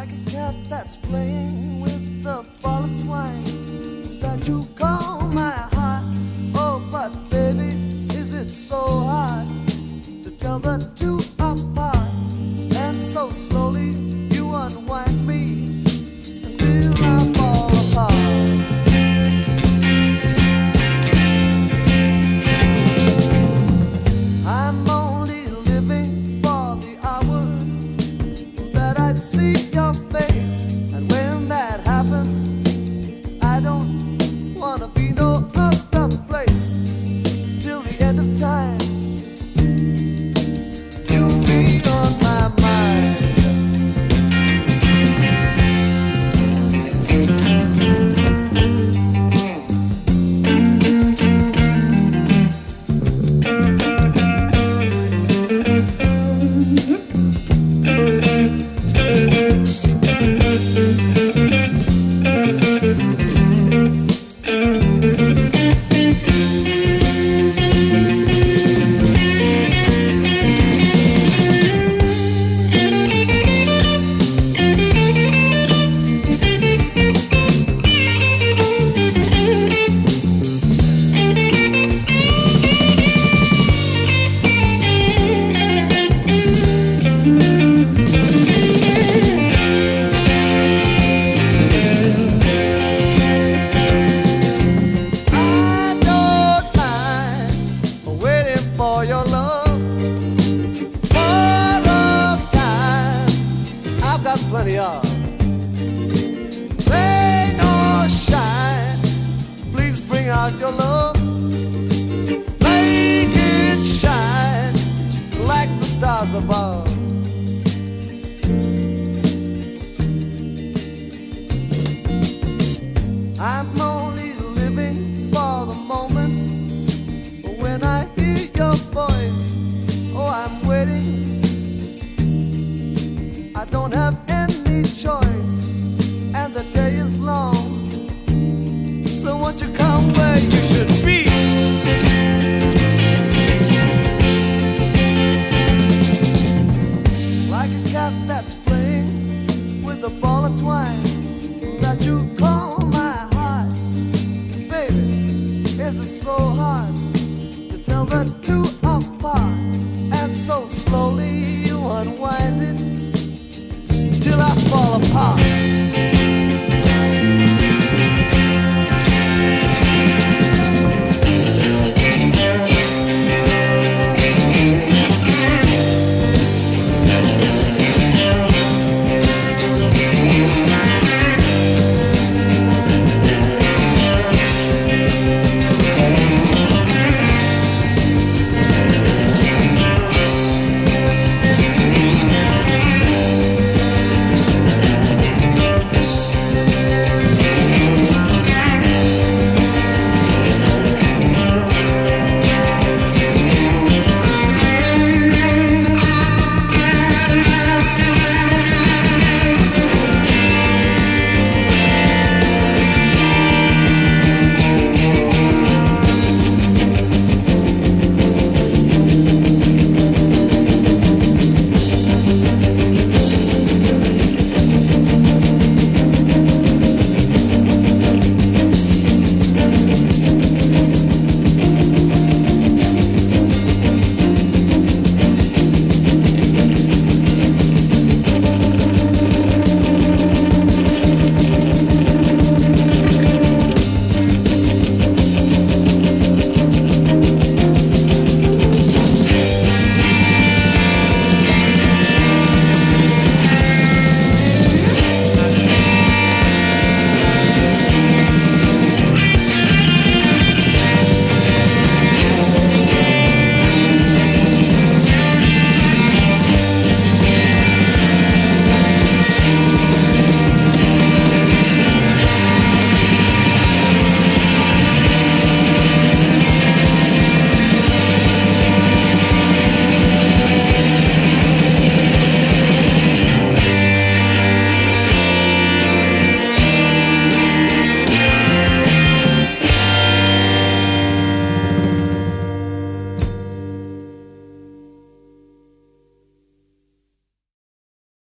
like a cat that's playing with the ball of twine that you call my heart. Oh, but baby, is it so hard to tell the two apart? And so slowly you unwind me until I fall apart. I'm